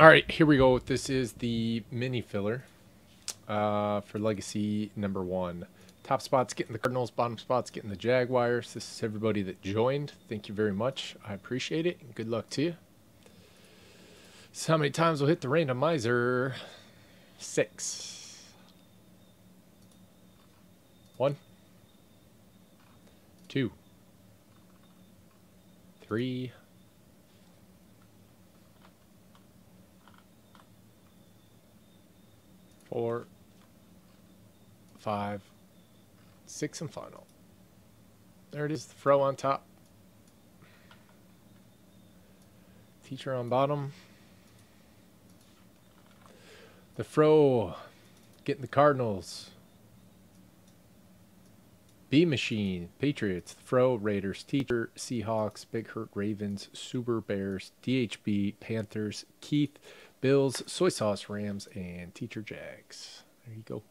All right, here we go. This is the mini filler for Legacy number 1. Top spot's getting the Cardinals, bottom spot's getting the Jaguars. This is everybody that joined. Thank you very much. I appreciate it. And good luck to you. So how many times we'll hit the randomizer? 6. 1. 2. 3. 4, 5, 6, and final. There it is, the fro on top. Teacher on bottom. The fro getting the Cardinals. B Machine, Patriots, the fro, Raiders, Teacher, Seahawks, Big Hurt, Ravens, Super Bears, DHB, Panthers, Keith, Bills, Soy Sauce, Rams, and Teacher Jags. There you go.